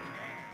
Yeah.